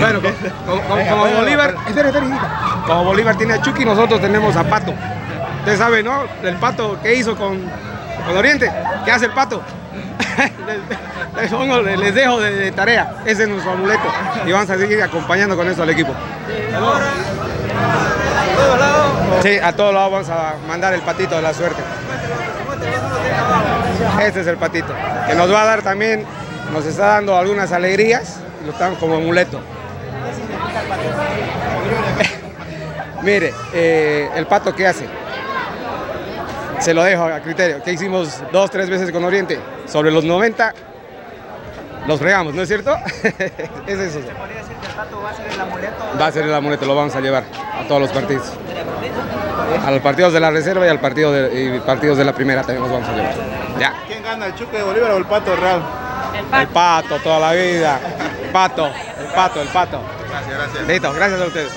Bueno. Bueno, como Bolívar, como Bolívar tiene a Chucky, nosotros tenemos a Pato. Usted sabe, ¿no? El Pato, ¿qué hizo con Oriente? ¿Qué hace el Pato? Les dejo de tarea. Ese es nuestro amuleto. Y vamos a seguir acompañando con esto al equipo. Sí, a todos lados vamos a mandar el patito de la suerte. Este es el patito, que nos va a dar también, nos está dando algunas alegrías, lo están como amuleto. ¿Qué significa el patito? Mire, el pato, ¿qué hace? Se lo dejo a criterio, que hicimos 2 o 3 veces con Oriente, sobre los 90 los fregamos, ¿no es cierto? Es eso. ¿Se podría decir que el pato va a ser el amuleto? Va a ser el amuleto, lo vamos a llevar a todos los partidos. A los partidos de la reserva y al partido y partidos de la primera también los vamos a llevar. Ya. ¿Quién gana, el Chucky de Bolívar o el Pato de Real? El Pato, toda la vida. Pato, el Pato, el Pato. Gracias, gracias. Listo, gracias a ustedes.